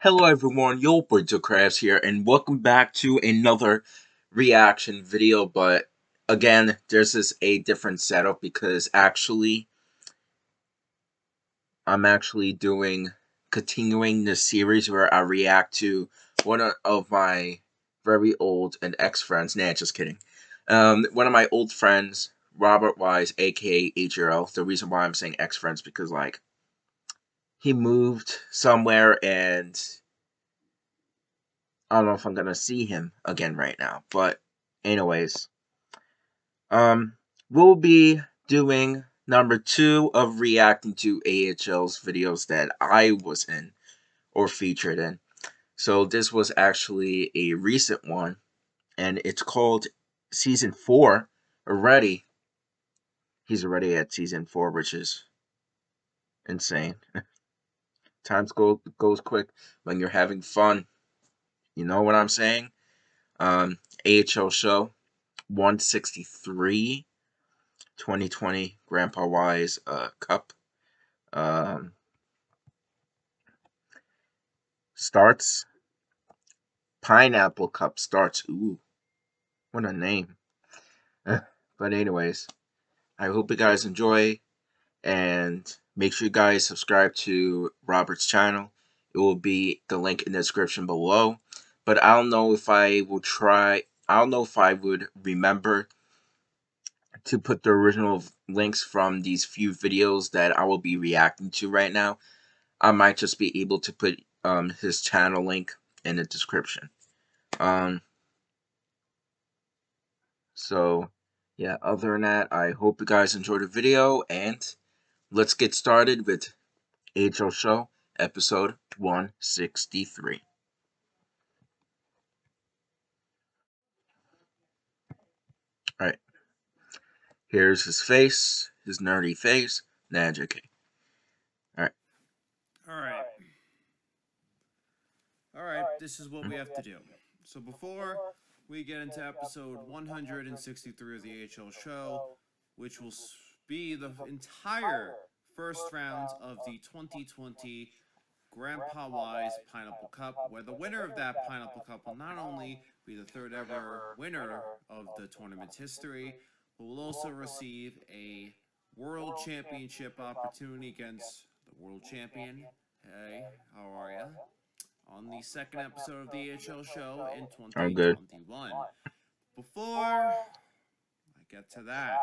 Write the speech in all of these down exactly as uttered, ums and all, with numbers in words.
Hello everyone, your boy DylCraftZ here, and welcome back to another reaction video. But again, this is a different setup because actually, I'm actually doing continuing this series where I react to one of my very old and ex friends. Nah, just kidding. Um, one of my old friends, Robert Wise, aka H R L. The reason why I'm saying ex friends because like he moved somewhere, and I don't know if I'm gonna see him again right now. But anyways, um, we'll be doing number two of reacting to A H L's videos that I was in or featured in. So this was actually a recent one, and it's called Season four already. He's already at Season four, which is insane. Time go, goes quick when you're having fun. You know what I'm saying? Um, A H L show one sixty-three, twenty twenty Grandpa Wise uh, Cup. Um, starts. Pineapple Cup starts. Ooh. What a name. But anyways, I hope you guys enjoy, and make sure you guys subscribe to Robert's channel. It will be the link in the description below. But I don't know if I will try, I don't know if I would remember to put the original links from these few videos that I will be reacting to right now. I might just be able to put um, his channel link in the description. Um... So, yeah, other than that, I hope you guys enjoyed the video, and let's get started with A H L Show, episode one sixty-three. Alright, here's his face, his nerdy face, nah, J K. Alright. Alright. Alright, this is what mm-hmm. we have to do. So before we get into episode one sixty-three of the A H L Show, which will be the entire first round of the twenty twenty Grandpa Wise Pineapple Cup, where the winner of that Pineapple Cup will not only be the third ever winner of the tournament's history, but will also receive a world championship opportunity against the world champion. Hey, how are ya? On the second episode of the A H L Show in twenty twenty-one. Before I get to that,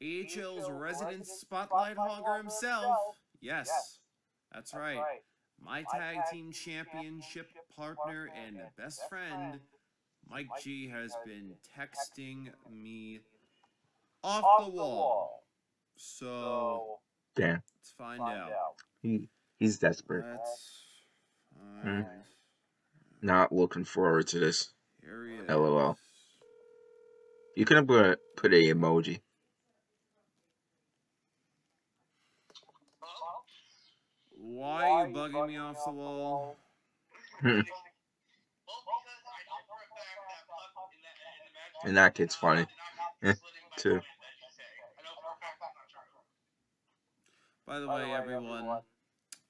A H L's resident spotlight hogger himself, yes, that's right, my tag team championship partner and best friend, Mike G, has been texting me off the wall. So, damn. Let's find out. He, he's desperate. That's Mm. Not looking forward to this. L O L. You could have put, put a emoji. Why are you bugging me off the wall? And that kid's funny. Too. By the way, everyone,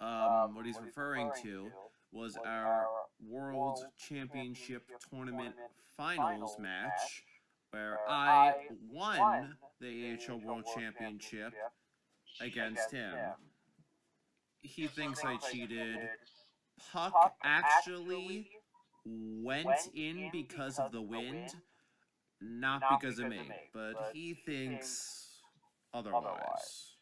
um, what he's referring to was our World Championship Tournament Finals match, where I won the A H L World Championship against him. He thinks I cheated. Puck actually went in because of the wind, not because of me, but he thinks otherwise.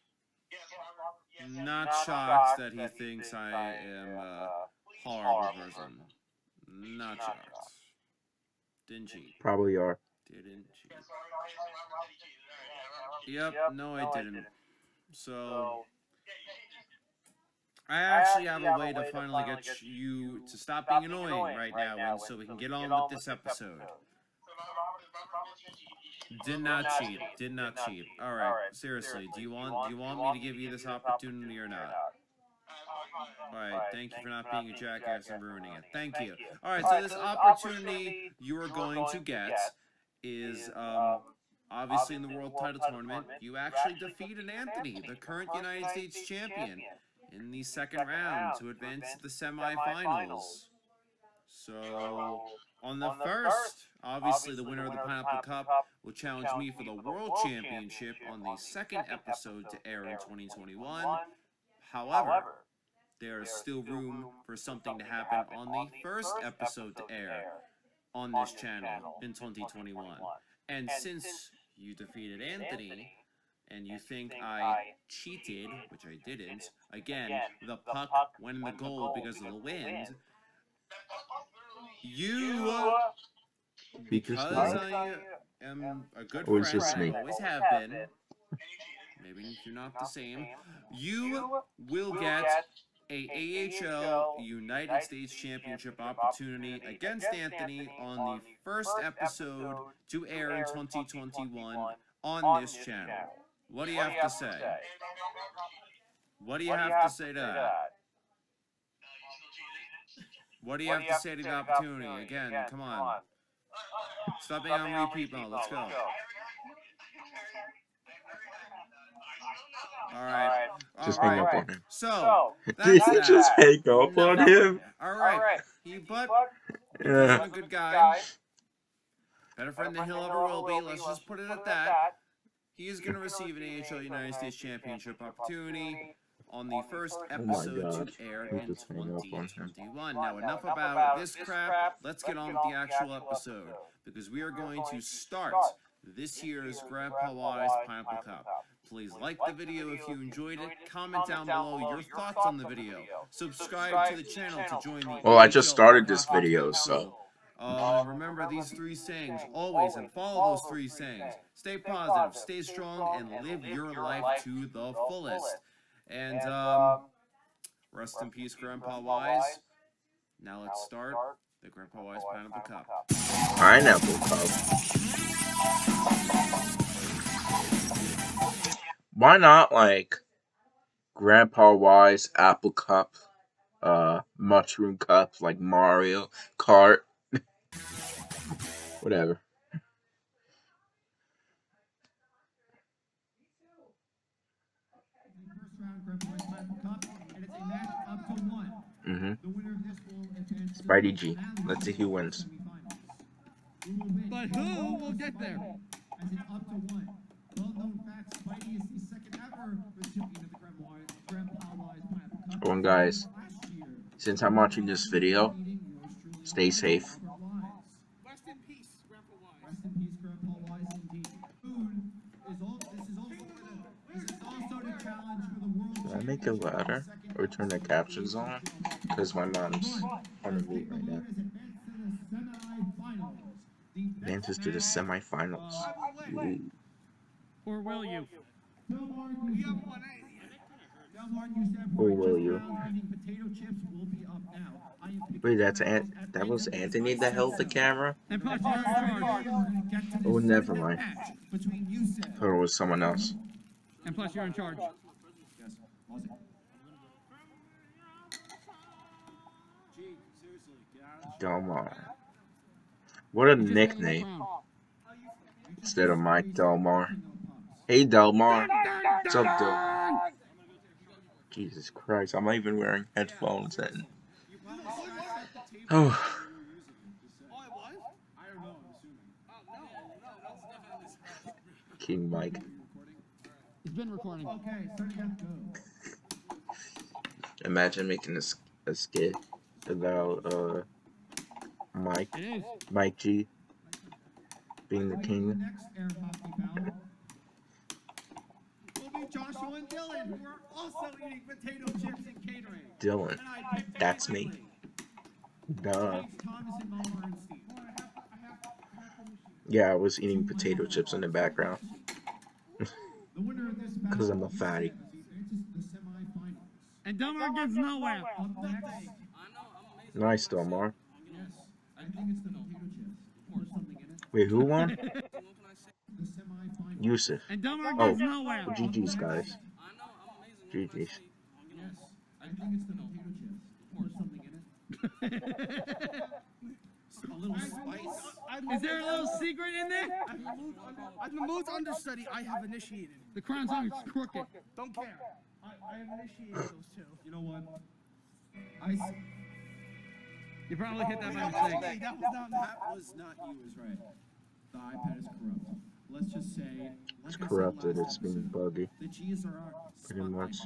Not shocked that he thinks I am a horrible person. Not shocked. Didn't cheat. Probably are. Didn't cheat. Yep, no I didn't. So, I actually have a way to finally get you to stop being annoying right now, and so we can get on with this episode. Did not cheat. Did not cheat. All right. Seriously, do you want do you want me to give you this opportunity or not? All right. Thank you for not being a jackass and ruining it. Thank you. All right. So this opportunity you are going to get is um Obviously, Obviously in the World, World Title Tournament, tournament you actually, actually defeated Anthony, Anthony, the current United States, States champion, champion, in the second, second round to advance to the semifinals. So, on the, on the first, first obviously, obviously the winner of the Pineapple Cup will challenge me for the World Championship on the second episode to air in twenty twenty-one. However, there is still room for something to happen on the first episode to air on this channel in twenty twenty-one. And since you defeated Anthony, and you think I cheated, which I didn't, again, the puck went in the goal because of the wind, you, uh, because I am a good friend, I always have been, maybe you're not the same, you will get a A H L United States Championship opportunity against Anthony on the first episode to air in twenty twenty-one on this channel. What do you have to say? What do you have to say to that? What do you have to say to the opportunity? Again, come on. Stop being on repeat mode. Let's go. All right. All just hang right. up on him. So, that's that. Just hang up no, on no. him. All right. He but yeah. a good guy. Better friend than he'll ever will be. Let's just put it at that. He is going to receive an A H L United States Championship opportunity on the first episode oh to air in twenty twenty-one. Now, enough about this crap. Let's get on with the actual episode because we are going to start this year's Grandpa Wise Pineapple Cup. Please like the video if you enjoyed it. Comment down below your thoughts on the video. Subscribe to the channel to join the... Oh, I just started this video, so... Uh, remember these three sayings always and follow those three sayings. Stay positive, stay strong, and live your life to the fullest. And, um, rest in peace, Grandpa Wise. Now let's start the Grandpa Wise Pineapple Cup. Pineapple Cup. Why not, like, Grandpa Wise, Apple Cup, uh, Mushroom Cup, like Mario Kart, whatever. Mm-hmm. Spidey G. Let's see who wins. But who will get there? As in up to one. Well-known fact, Spidey is the second ever recipient of the Grandpa Wise Pineapple Cup. Go on, guys. Since I'm watching this video, stay safe. Rest in peace, Grandpa Wise. Rest in peace, Grandpa Wise, indeed. Food is all. This is also this is also the challenge for the world. Did I make a ladder or turn the captions on? Because my mom's on a mute right now. Advances to the semifinals. Ooh. Or will you? Or will you? Wait, that's An that was Anthony that held the camera? Oh, never mind. Or it was someone else. And plus, you're in charge. Delmar. What a nickname. Instead of Mike Delmar. Hey Delmar, what's up, Del? Jesus Christ, I'm not even wearing headphones and... Oh. King Mike. It's been recording. Imagine making a, a skit about uh, Mike, Mike G, being the king. Joshua and Dylan, who are also eating potato chips and catering. Dylan, and I, that's me. Duh. Yeah, I was eating potato chips in the background. Because I'm a fatty. And Delmar gets nowhere. Nice, Delmar. Wait, who won? Youssef. And Delmar oh, goes nowhere. G G's, guys. G G's. Yes, I think it's the potato chips. Or something in it. A little spice. I Is there a little secret in there? At Mahmoud's understudy, I have initiated. The crown's on, it's crooked. Don't care. I, I have initiated those two. You know what? I. You probably hit that by mistake. That was not. That was not you. Is right. The iPad is corrupt. Let's just say. It's corrupted. It's being buggy. The G's are our pretty much.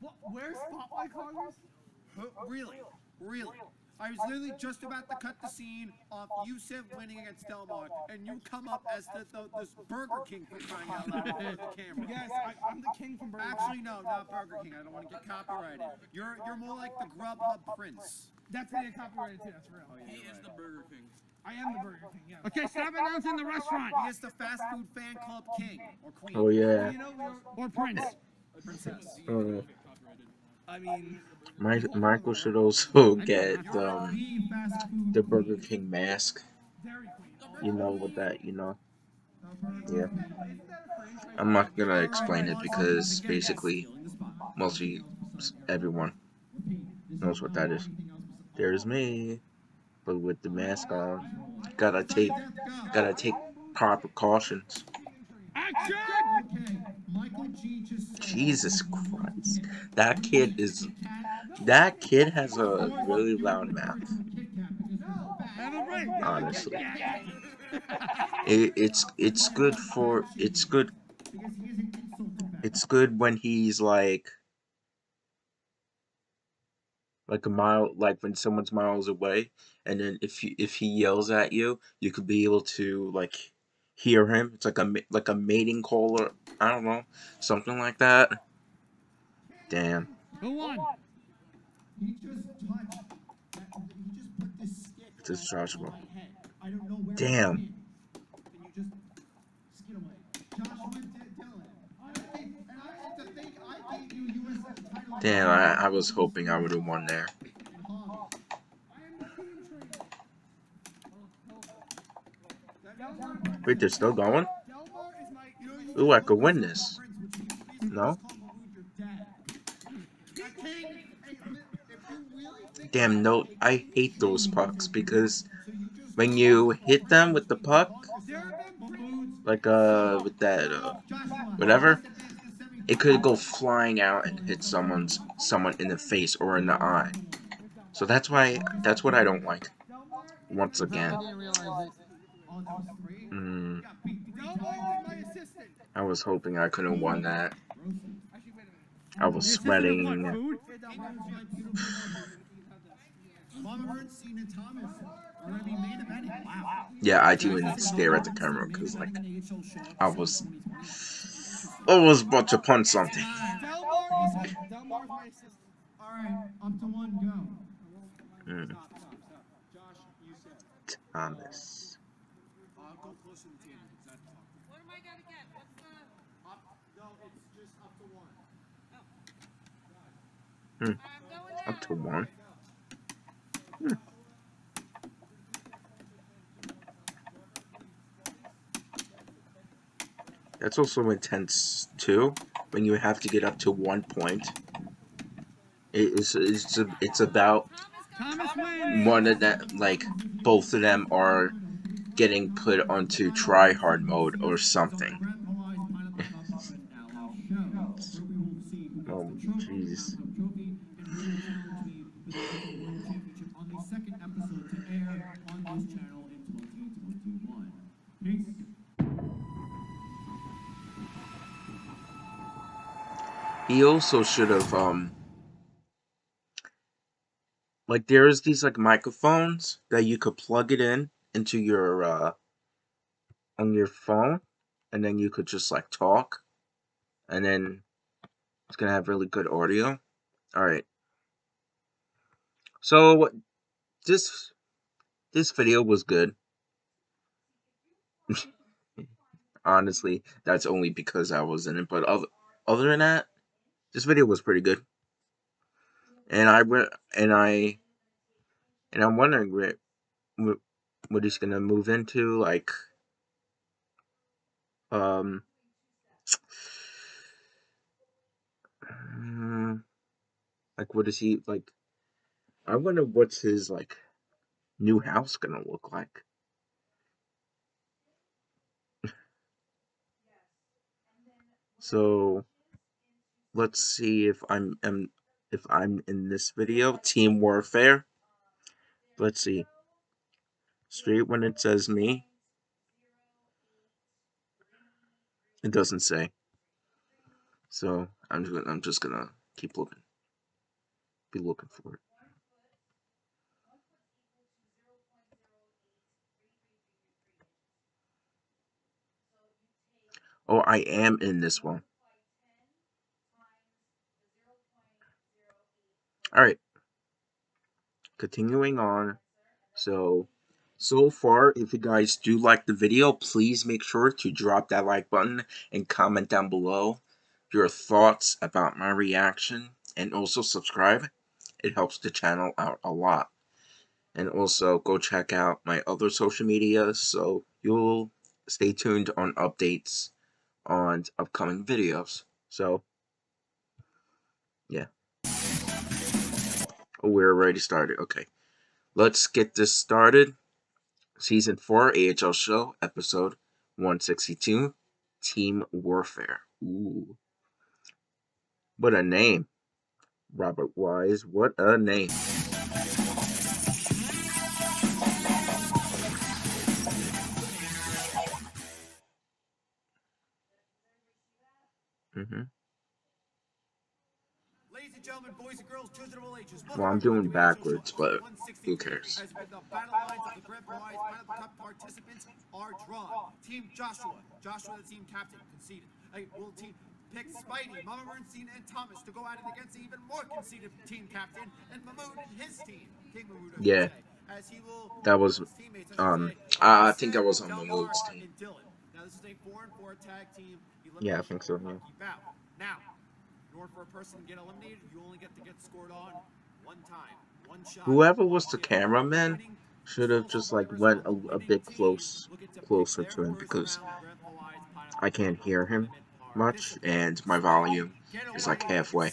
What? Where's Spotlight Congress? Really? Really? I was literally just about to cut the scene of Youssef winning against Delmar, and you come up as the, the this Burger King for crying out loud for the camera. Yes, I, I'm the king from Burger King. Actually, no, not Burger King. I don't want to get copyrighted. You're you're more like the Grubhub Prince. That's gonna get copyrighted too. That's real. Oh, yeah, he is right. The Burger King. I am the Burger King. Yeah. Okay, stop announcing the restaurant. He is the fast food fan club king or queen. Oh yeah. You know, or prince. Princess. Oh yeah. I mean, My, Michael should also get um, the Burger King mask. You know what that, you know? Yeah. I'm not gonna explain it because basically, mostly everyone knows what that is. There's me, but with the mask on. Gotta take, gotta take proper precautions. Action! Jesus Christ, that kid is, that kid has a really loud mouth, honestly. It, it's, it's good for, it's good, it's good when he's like, like a mile, like when someone's miles away, and then if you, if he yells at you, you could be able to, like, hear him. It's like a like a mating call or I don't know, something like that. Damn. Who won? It's just Joshua. Damn. Damn. I I was hoping I would have won there. Wait, they're still going? Ooh, I could win this. No? Damn, no, I hate those pucks because when you hit them with the puck, like, uh, with that, uh, whatever, it could go flying out and hit someone's, someone in the face or in the eye. So that's why, that's what I don't like. Once again. Mm. I was hoping I could have won that. I was sweating. Yeah, I didn't stare at the camera because, like, I was, I was about to punch something. Mm. Thomas. Hmm. Up to one. Hmm. That's also intense too. When you have to get up to one point, it is it's it's about one of that, like both of them are getting put onto try hard mode or something. Oh jeez. He also should have, um, like there's these like microphones that you could plug it in into your, uh, on your phone, and then you could just like talk, and then it's gonna have really good audio. Alright. So, this, this video was good. Honestly, that's only because I was in it, but other, other than that, this video was pretty good, and I and I and I'm wondering what what he's gonna move into, like, um, uh, like what is he like? I wonder what's his like new house gonna look like. So let's see if I'm am, if I'm in this video. Team Warfare. Let's see. Straight when it says me. It doesn't say. So I'm just, I'm just gonna keep looking. Be looking for it. Oh, I am in this one. All right. Continuing on. So, so far, if you guys do like the video, please make sure to drop that like button and comment down below your thoughts about my reaction. And also subscribe. It helps the channel out a lot. And also, go check out my other social media. So, you'll stay tuned on updates on upcoming videos. So, yeah. Oh, we're already started. Okay. Let's get this started. Season four, A H L Show, episode one sixty-two, Team Warfare. Ooh. What a name. Robert Wise, what a name. Mm-hmm. Ladies and gentlemen, boys and girls, children of all ages. Well, I'm doing backwards, but who cares? As the battle lines of the Grandpa Wise Pineapple Cup participants are drawn. Team Joshua, Joshua the team captain, conceded. A world team picked Spidey, Mama Bernstein, and Thomas to go at it against the even more conceded team captain, and Mahmoud and his team. King Mahmoud, yeah, as he will that was um I think I was on Mahmoud's team. This is a four and four tag team. Yeah, I think so. Yeah. Now, in order for a person to get eliminated, you only get to get scored on one time, one shot. Whoever was the cameraman should have just like went a, a bit close, closer to him, because I can't hear him much, and my volume is like halfway.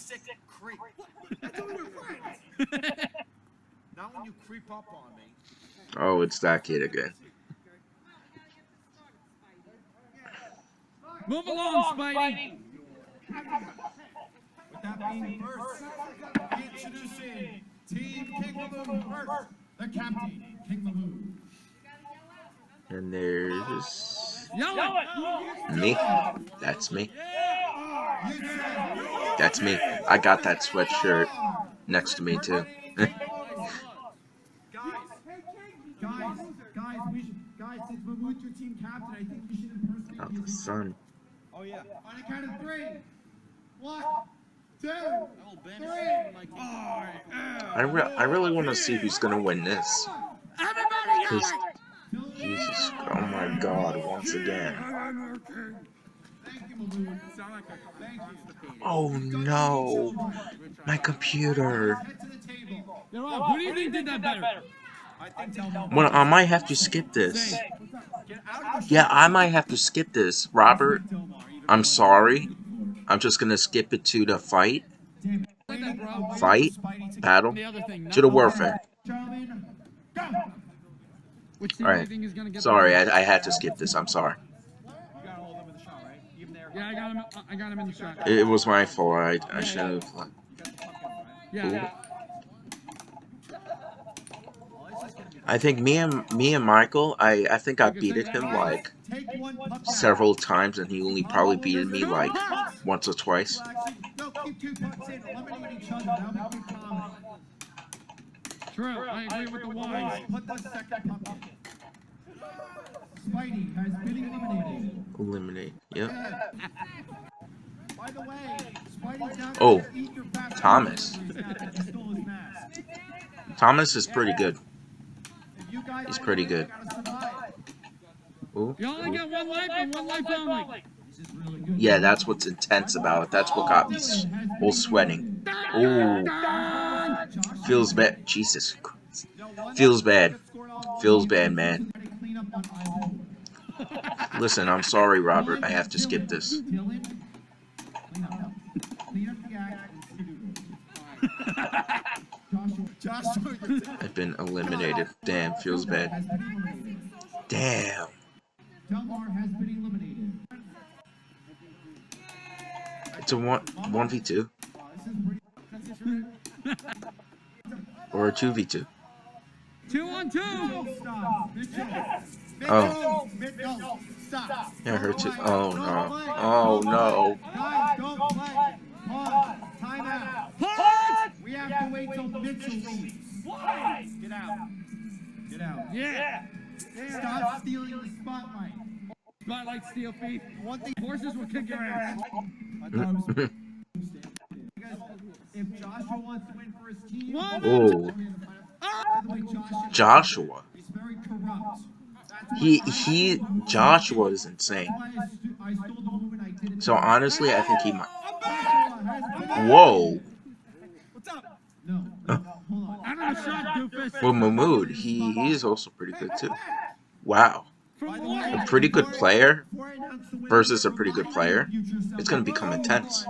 Oh, it's that kid again. Move along, Spidey! With that being first, introducing Team King Mahmoud first, the captain, King Mahmoud. And there's... me. That's me. That's me. I got that sweatshirt next to me, too. guys, guys, guys, we should, guys, since Mahmoud's your team captain, I think we should impersonate oh, the sun. Oh yeah. On the count of three. One, two, three. I, re I really want to see who's going to win this. Everybody Jesus. Oh my God, once again. Oh no. My computer. What do you think did that better? Well, I might have to skip this. Yeah, I might have to skip this, Robert. I'm sorry. I'm just gonna skip it to the fight, fight, battle, to the warfare. All right. Sorry, I, I had to skip this. I'm sorry. Yeah, I got him. I got him in the shot. It was my fault. I, I should have. Yeah. I think me and me and Michael, I, I think I beated him like several times, and he only probably beat me like once or twice. True, I agree with the wise. Spidey has been eliminated. Eliminate, yeah. By the way, Spidey's not going to eat your back. Thomas. Thomas is pretty good. He's pretty good. Ooh, ooh. Yeah, that's what's intense about it. That's what got me all sweating. Ooh. Feels bad. Jesus Christ. Feels bad. Feels bad, man. Listen, I'm sorry, Robert. I have to skip this. I've been eliminated. Damn, feels bad. Damn. Delmar has been eliminated. to one one v two or a two v two. Two on two. Oh, yeah, I heard two. Oh no! Oh no! What? We have to wait till Mitchell leaves. Why? Get out! Get out! Yeah! Stop stealing the spotlight. Spotlight steal feet. One thing horses will kick your ass. If Joshua wants to win for his team, oh. Joshua. He he Joshua is insane. So honestly, I think he might. Whoa. Well, Mahmoud, he he's also pretty good too. Wow. A pretty good player versus a pretty good player. It's going to become intense.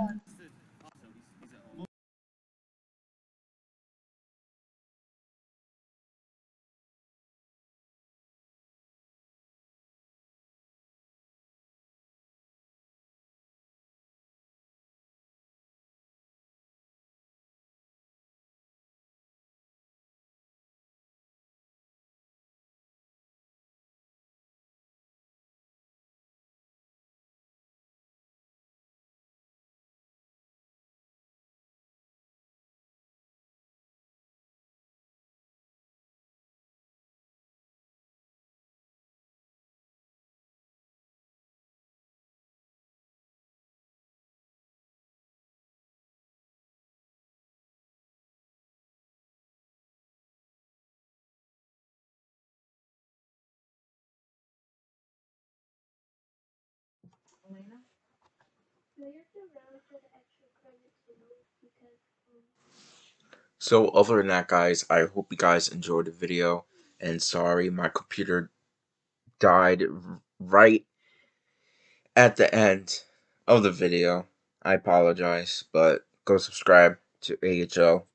So other than that, guys, I hope you guys enjoyed the video, and sorry my computer died right at the end of the video. I apologize, but go subscribe to A H L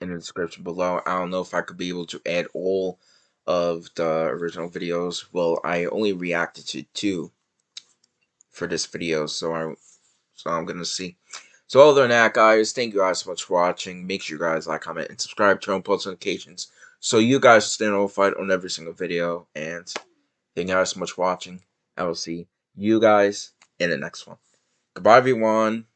in the description below. I don't know if I could be able to add all of the original videos. Well, I only reacted to two for this video, so I so I'm gonna see. So other than that, guys, thank you guys so much for watching. Make sure you guys like, comment, and subscribe, turn on post notifications so you guys will stay notified on every single video. And thank you guys so much for watching. I will see you guys in the next one. Goodbye, everyone.